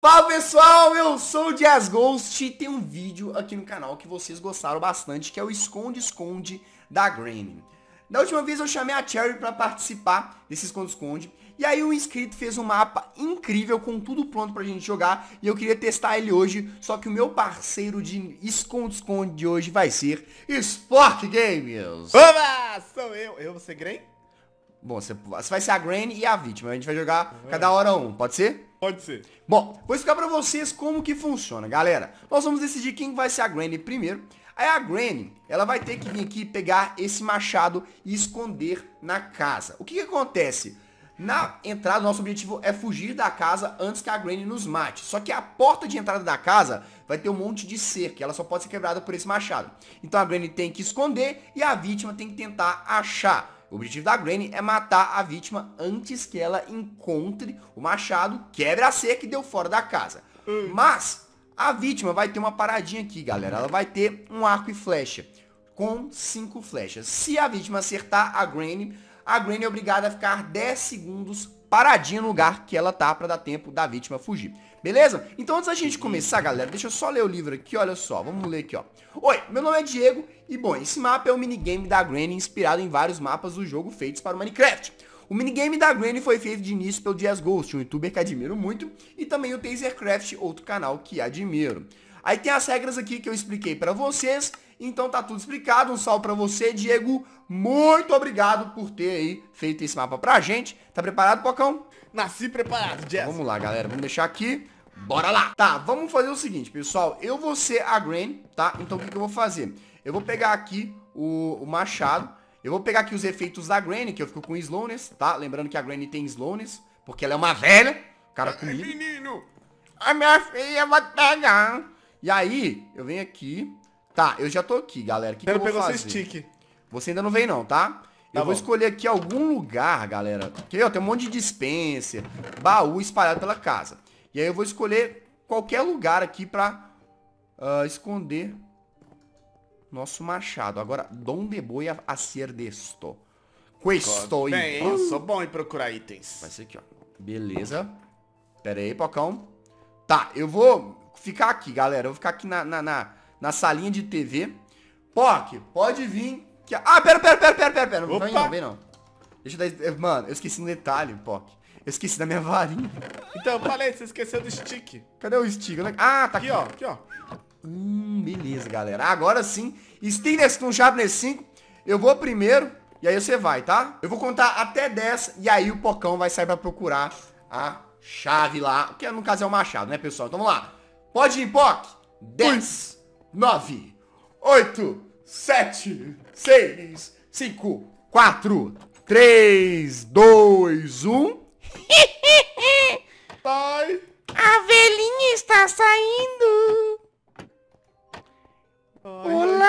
Fala pessoal, eu sou o JazzGhost e tem um vídeo aqui no canal que vocês gostaram bastante, que é o esconde-esconde da Granny. Da última vez eu chamei a Cherry para participar desse esconde-esconde, e aí um inscrito fez um mapa incrível com tudo pronto pra gente jogar, e eu queria testar ele hoje, só que o meu parceiro de esconde-esconde de hoje vai ser Sport Gamers. Oba, sou eu vou ser Granny? Bom, você vai ser a Granny e a vítima, a gente vai jogar cada hora um, pode ser? Pode ser. Bom, vou explicar pra vocês como que funciona, galera. Nós vamos decidir quem vai ser a Granny primeiro. Aí a Granny, ela vai ter que vir aqui pegar esse machado e esconder na casa. O que que acontece? Na entrada, nosso objetivo é fugir da casa antes que a Granny nos mate. Só que a porta de entrada da casa vai ter um monte de cerca, ela só pode ser quebrada por esse machado. Então a Granny tem que esconder e a vítima tem que tentar achar. O objetivo da Granny é matar a vítima antes que ela encontre o machado, quebre a cerca e deu fora da casa. Mas a vítima vai ter uma paradinha aqui, galera. Ela vai ter um arco e flecha com 5 flechas. Se a vítima acertar a Granny é obrigada a ficar 10 segundos paradinha no lugar que ela tá, pra dar tempo da vítima fugir. Beleza? Então antes da gente começar, galera, deixa eu só ler o livro aqui, olha só. Vamos ler aqui, ó. Oi, meu nome é Diego e, bom, esse mapa é um minigame da Granny inspirado em vários mapas do jogo feitos para o Minecraft. O minigame da Granny foi feito de início pelo JazzGhost, um youtuber que admiro muito, e também o TazerCraft, outro canal que admiro. Aí tem as regras aqui que eu expliquei pra vocês. Então tá tudo explicado, um salve pra você, Diego. Muito obrigado por ter aí feito esse mapa pra gente. Tá preparado, Pocão? Nasci preparado, Jess. Então, vamos lá, galera, vamos deixar aqui. Bora lá! Tá, vamos fazer o seguinte, pessoal. Eu vou ser a Granny, tá? Então o que que eu vou fazer? Eu vou pegar aqui o machado. Eu vou pegar aqui os efeitos da Granny, que eu fico com slowness, tá? Lembrando que a Granny tem slowness, porque ela é uma velha. Cara comigo. Menino, a minha filha vai pegar. E aí, eu venho aqui. Tá, eu já tô aqui, galera. O que que eu vou fazer? Seu stick. Você ainda não veio não, tá? Eu vou escolher aqui algum lugar, galera. Aqui, ó, tem um monte de dispenser, baú espalhado pela casa. E aí eu vou escolher qualquer lugar aqui pra esconder nosso machado. Agora, donde voy a hacer esto? Questo. Bem, eu sou bom em procurar itens. Vai ser aqui, ó. Beleza. Pera aí, Pocão. Tá, eu vou ficar aqui, galera. Eu vou ficar aqui na salinha de TV. Poc, pode vir que... Ah, pera. Não vem não, vem não. Deixa eu dar... Mano, eu esqueci um detalhe, Poc. Eu esqueci da minha varinha. Então, eu falei, você esqueceu do stick. Cadê o stick? Ah, tá aqui. Aqui, ó. Beleza, galera. Agora sim. Steelers com Sharpness 5. Eu vou primeiro e aí você vai, tá? Eu vou contar até 10 e aí o Pocão vai sair pra procurar a chave lá. Que no caso é o machado, né, pessoal? Então vamos lá. Pode ir, Poc. 10. 9, 8, 7, 6, 5, 4, 3, 2, 1. Pai! A velhinha está saindo! Ai, olá!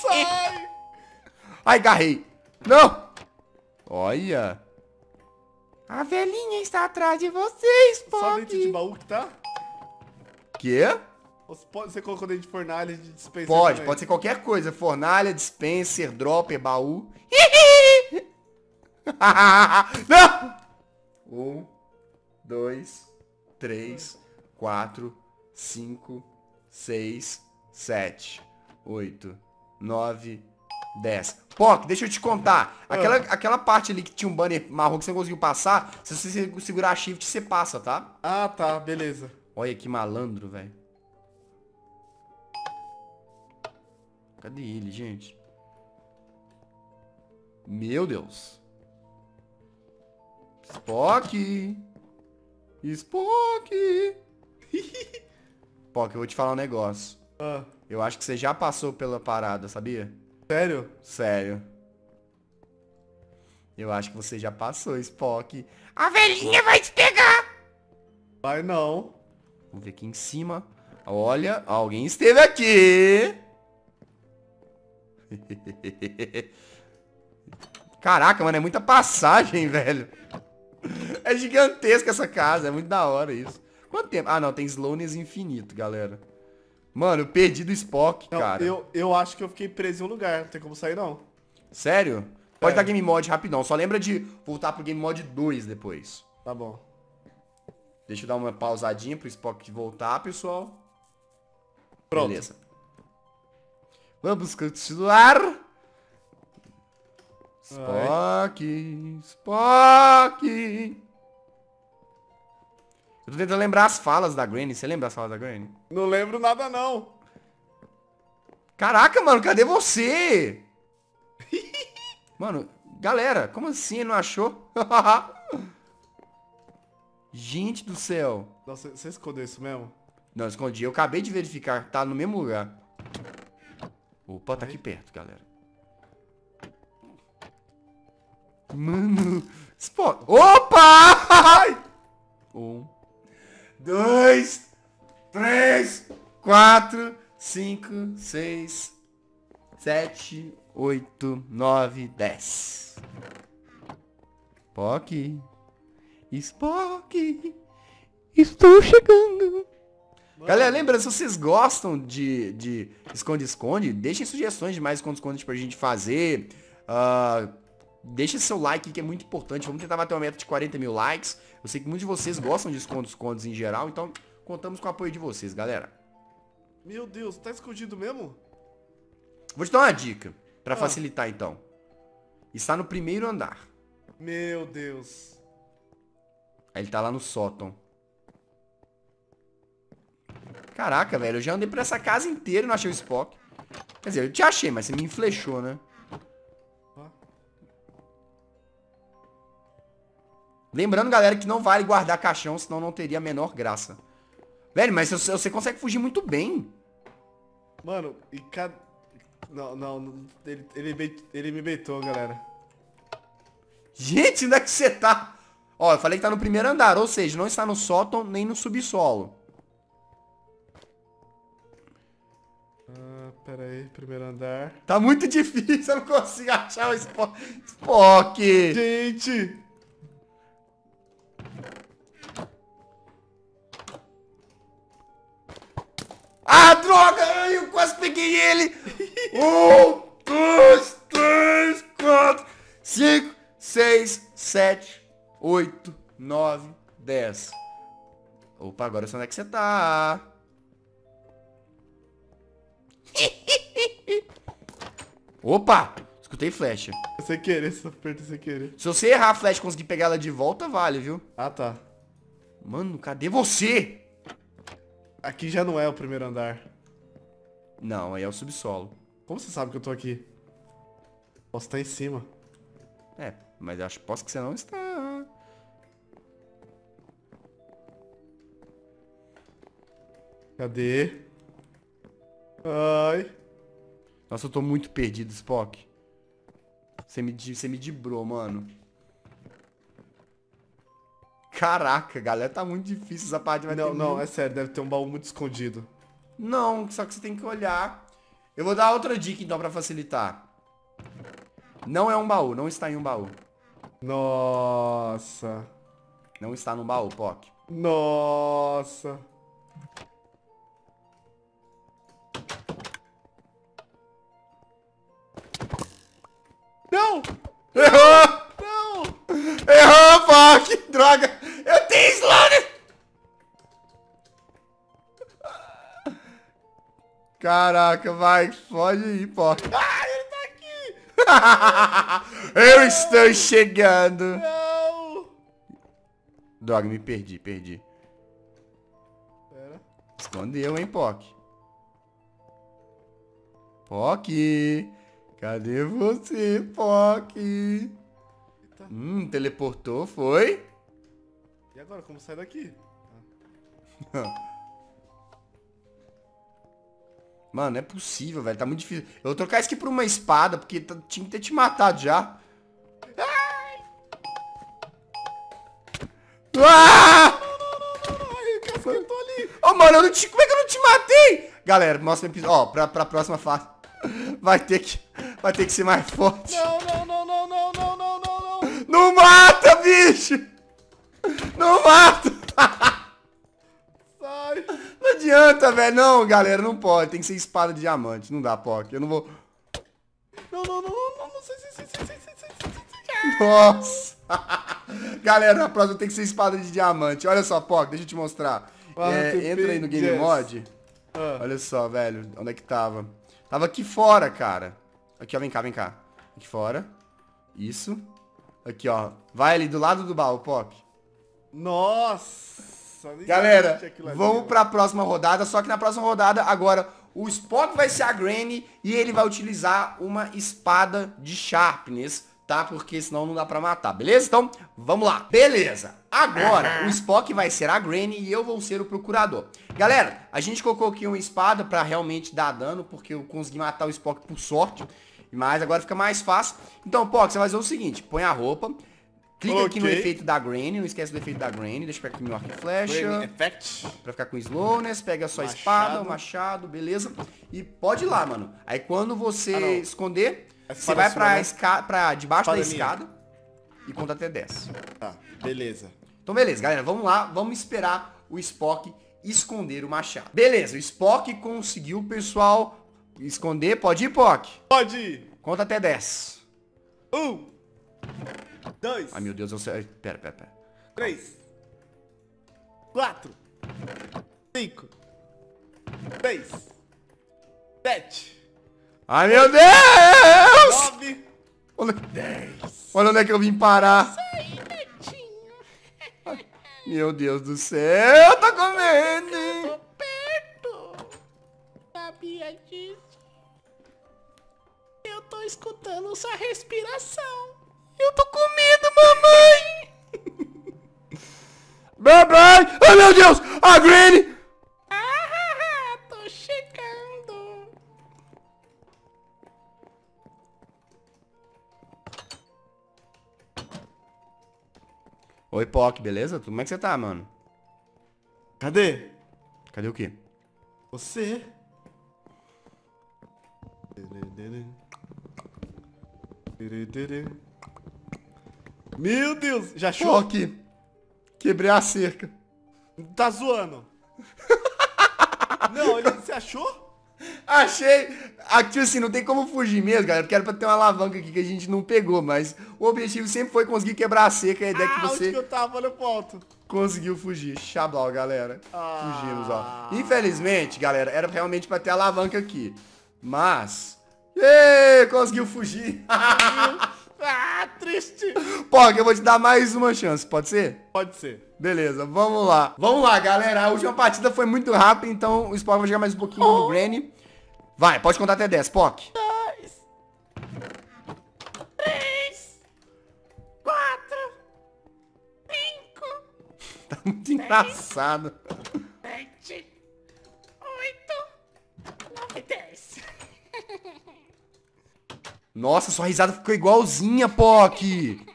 Sai! Ai, agarrei! Não! Olha! A velhinha está atrás de vocês, Pop! Só dentro de baú que tá? Quê? Você colocou dentro de fornalha, de dispenser? Pode, também. Pode ser qualquer coisa. Fornalha, dispenser, dropper, baú. Não! 1, 2, 3, 4, 5, 6, 7, 8, 9, 10. Poc, deixa eu te contar. Aquela parte ali que tinha um banner marrom que você não conseguiu passar, se você segurar a shift, você passa, tá? Ah, tá, beleza. Olha que malandro, velho. Cadê ele, gente? Meu Deus. Spok. Spok. Spok, eu vou te falar um negócio. Ah. Eu acho que você já passou pela parada, sabia? Sério? Sério. Eu acho que você já passou, Spok. A velhinha vai te pegar. Vai não. Vamos ver aqui em cima. Olha, alguém esteve aqui. Caraca, mano, é muita passagem, velho. É gigantesca essa casa, é muito da hora isso. Quanto tempo? Ah, não, tem slowness infinito, galera. Mano, eu perdi do Spok, não, cara. Eu acho que eu fiquei preso em um lugar, não tem como sair, não. Sério? Pode dar game mod rapidão, só lembra de voltar pro game mod 2 depois. Tá bom. Deixa eu dar uma pausadinha pro Spok voltar, pessoal. Pronto. Beleza. Vamos continuar. Spok, Spok. Eu tô tentando lembrar as falas da Granny. Você lembra as falas da Granny? Não lembro nada, não. Caraca, mano, cadê você? Mano, galera, como assim? Não achou? Gente do céu. Nossa, você escondeu isso mesmo? Não, escondi. Eu acabei de verificar. Tá no mesmo lugar. Opa, tá aqui perto, galera. Mano. Spot. Opa! 1, 2, 3, 4, 5, 6, 7, 8, 9, 10. Spok. Spok. Estou chegando. Mano. Galera, lembra, se vocês gostam de esconde-esconde, deixem sugestões de mais esconde-esconde pra gente fazer. Deixa seu like, que é muito importante. Vamos tentar bater uma meta de 40 mil likes. Eu sei que muitos de vocês gostam de esconde-escondes em geral, então contamos com o apoio de vocês, galera. Meu Deus, tá escondido mesmo? Vou te dar uma dica, pra facilitar então. Está no primeiro andar. Meu Deus. Aí ele tá lá no sótão. Caraca, velho, eu já andei por essa casa inteira e não achei o Spok. Quer dizer, eu te achei, mas você me inflechou, né? Lembrando, galera, que não vale guardar caixão, senão não teria a menor graça. Velho, mas você consegue fugir muito bem. Mano, e cada... Não, não, ele me beitou, galera. Gente, onde é que você tá? Ó, eu falei que tá no primeiro andar, ou seja, não está no sótão nem no subsolo. Pera aí, primeiro andar. Tá muito difícil, eu não consigo achar o Spok. Spok! Gente! Ah, droga! Eu quase peguei ele! 1, 2, 3, 4, 5, 6, 7, 8, 9, 10. Opa, agora onde é que você tá? Opa! Escutei flecha. Sem querer, só apertei sem querer. Se você errar a flecha e conseguir pegar ela de volta, vale, viu? Ah, tá. Mano, cadê você? Aqui já não é o primeiro andar. Não, aí é o subsolo. Como você sabe que eu tô aqui? Posso estar em cima. É, mas eu acho que posso que você não está. Cadê? Ai. Nossa, eu tô muito perdido, Spok. Você me dibrou, mano. Caraca, galera, tá muito difícil essa parte. Vai não, não, é sério, deve ter um baú muito escondido. Não, só que você tem que olhar. Eu vou dar outra dica, então, pra facilitar. Não é um baú, não está em um baú. Nossa. Não está num baú, Spok. Nossa. Não! Errou! Não! Errou, Spok! Droga! Eu tenho slime! Caraca, vai, foge aí, pô. Ah, ele tá aqui! Eu estou chegando! Não! Droga, me perdi. Pera. Escondeu, hein, Spok? Spok! Cadê você, Spok? Teleportou, foi? E agora, como sai daqui? Mano, não é possível, velho. Tá muito difícil. Eu vou trocar isso aqui por uma espada, porque tinha que ter te matado já. Ai! Ah! Não, eu tô ali. Oh, mano, eu não te... como é que eu não te matei? Galera, mostra o episódio. Ó, pra próxima fase. Vai ter que ser mais forte. Não. Não mata, bicho! Não mata! Sai! Não adianta, velho. Não, galera, não pode. Tem que ser espada de diamante. Não dá, Spok. Eu não vou... Não. Nossa! Galera, na próxima tem que ser espada de diamante. Olha só, Pocão, deixa eu te mostrar. Entra aí no Game Mod. Olha só, velho, onde é que tava? Tava aqui fora, cara. Aqui, ó, vem cá, vem cá. Aqui fora. Isso. Aqui, ó. Vai ali do lado do baú, Pocão. Nossa! Galera, vamos pra próxima rodada. Só que na próxima rodada, agora, o Spok vai ser a Granny e ele vai utilizar uma espada de Sharpness, tá? Porque senão não dá pra matar, beleza? Então, vamos lá. Beleza. Agora, o Spok vai ser a Granny e eu vou ser o procurador. Galera, a gente colocou aqui uma espada pra realmente dar dano, porque eu consegui matar o Spok por sorte. Mas agora fica mais fácil. Então, Pocão, você vai fazer o seguinte. Põe a roupa. Clica aqui no efeito da Granny, não esquece do efeito da Granny. Deixa eu pegar aqui meu arco e flecha. Pra ficar com slowness, pega a sua espada, o machado, beleza? E pode ir lá, mano. Aí quando você esconder, você vai pra debaixo da escada e conta até 10. Tá, beleza. Então beleza, galera, vamos lá. Vamos esperar o Spok esconder o machado. Beleza, o Spok conseguiu, pessoal, esconder. Pode ir, Pocão? Pode ir. Conta até 10. 1, 2. Ai, meu Deus, eu sei. Pera. 3, 4, 5, 6, 7. Ai, meu Deus! 9, 10. Olha onde é que eu vim parar. Sai, netinho. Ai, meu Deus do céu, tá comendo, hein? Eu tô perto. Sabia disso? Eu tô escutando sua respiração. Eu tô com medo, mamãe! Bye bye! Ai, meu Deus! A Granny! Ah, tô chegando! Oi, Pocão, beleza? Como é que você tá, mano? Cadê? Cadê o quê? Você! Meu Deus, já achou? Aqui. Quebrei a cerca. Tá zoando. Não, você achou? Achei. Aqui assim, não tem como fugir mesmo, galera. Porque era pra ter uma alavanca aqui que a gente não pegou, mas o objetivo sempre foi conseguir quebrar a cerca. A ideia é que você... onde que eu tava? Olha o ponto. Conseguiu fugir. Xablau, galera. Fugimos, ó. Infelizmente, galera, era realmente pra ter a alavanca aqui. Mas... êêê, conseguiu fugir. Ah, triste. Pocão, eu vou te dar mais uma chance, pode ser? Pode ser. Beleza, vamos lá. Vamos lá, galera. A última partida foi muito rápida, então o Spok vai jogar mais um pouquinho no Granny. Vai, pode contar até 10, Pocão. 2, 3, 4, 5. Tá muito 6, engraçado. 7, 8, 9, 10. Nossa, sua risada ficou igualzinha, Pocão.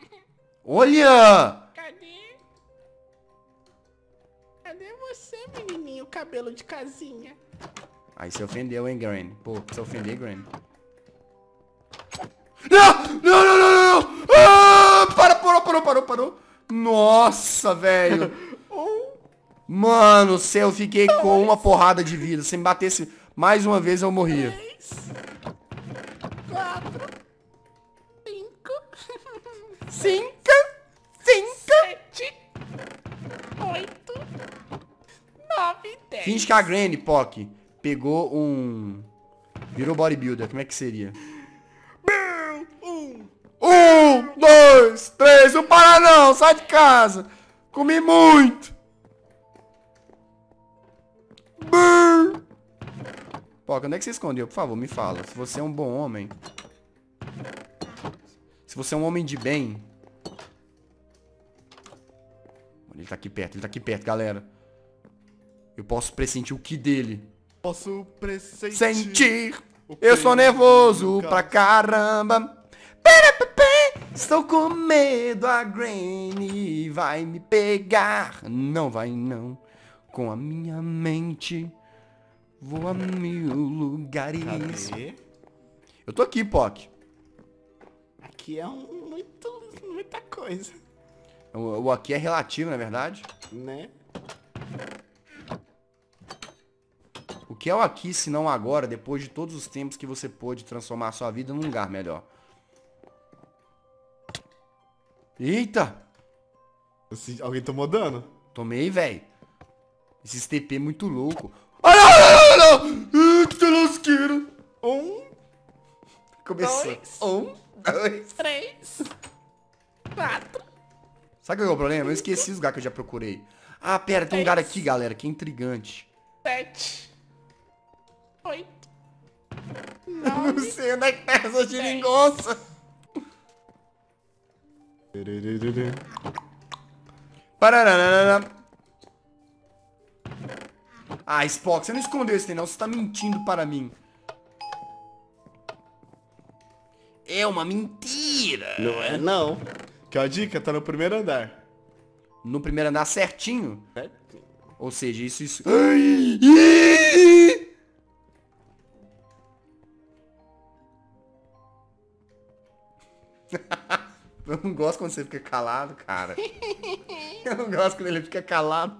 Olha! Cadê você, menininho, cabelo de casinha? Aí você ofendeu, hein, Granny? Pô, você ofendeu, Granny? Não! Ah, parou. Nossa, velho. Mano, céu, eu fiquei com uma porrada de vida. Se me batesse mais uma vez, eu morria. 4, 5, 6, 7, 8, 9, 10. Finge que a Granny, Pocão, pegou um... virou bodybuilder, como é que seria? 1, 2, 3, não para não, sai de casa. Comi muito. Pocão, onde é que você escondeu? Por favor, me fala. Se você é um bom homem... se você é um homem de bem... ele tá aqui perto, galera. Eu posso pressentir o que dele? Posso pressentir... Eu sou nervoso pra caramba. Estou com medo, a Granny vai me pegar. Não vai, não. Com a minha mente, vou a mil lugares. Cadê? Eu tô aqui, Pocão. Aqui é muita coisa. O aqui é relativo, na verdade. Né? O que é o aqui, se não agora, depois de todos os tempos que você pôde transformar a sua vida num lugar melhor? Eita! Alguém tomou dano? Tomei, velho. Esse TP é muito louco. Ah, não, não, não, não! Que lasqueiro! Começou. 1, 2, 3, 4. Sabe qual é o problema? Eu esqueci os lugares que eu já procurei. Ah, pera, tem um lugar aqui, galera, que é intrigante. 7, 8, 9, não sei onde é que tá essa geringonça. Ah, Spok, você não escondeu esse, não. Você tá mentindo para mim. É uma mentira. Não é, não. Que é a dica? Tá no primeiro andar. No primeiro andar certinho? É. Ou seja, isso... Ai! Eu não gosto quando você fica calado, cara. Eu não gosto quando ele fica calado.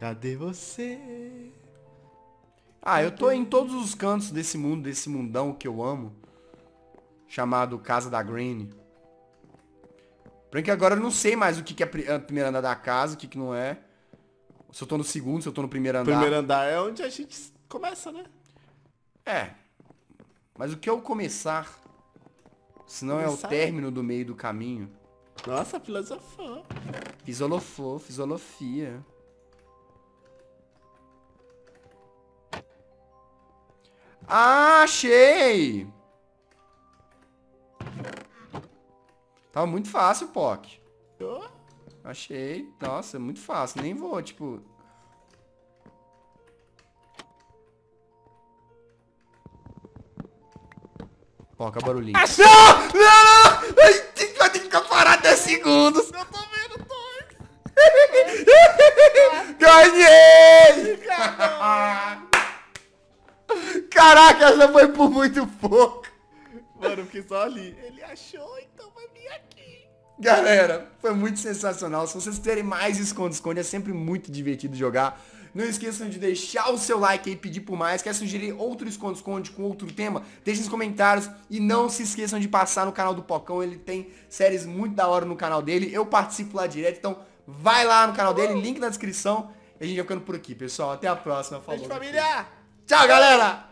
Cadê você? Ah, eu tô em todos os cantos desse mundo, desse mundão que eu amo, chamado Casa da Granny. Porque agora eu não sei mais o que é a primeira andar da casa, o que não é. Se eu tô no segundo, se eu tô no primeiro andar. Primeiro andar é onde a gente começa, né? É. Mas o que é o começar? Senão é o término do meio do caminho. Nossa, filosofou. Fisolofou, fisolofia. Ah, achei! Tava muito fácil, Pocão. Achei. Nossa, muito fácil. Nem vou, tipo... Pocão, barulhinho. Achou! Não, não! Vai ter que ficar parado 10 segundos. Eu tô vendo, tô. Ganhei! Caraca, essa foi por muito pouco. Mano, eu fiquei só ali. Ele achou, então vai vir aqui. Galera, foi muito sensacional. Se vocês quiserem mais esconde-esconde, é sempre muito divertido jogar. Não esqueçam de deixar o seu like aí, pedir por mais. Quer sugerir outro esconde-esconde com outro tema? Deixem nos comentários. E não se esqueçam de passar no canal do Pocão. Ele tem séries muito da hora no canal dele. Eu participo lá direto, então vai lá no canal dele. Link na descrição. E a gente vai ficando por aqui, pessoal. Até a próxima. Falou. Beijo, família. Tchau, galera.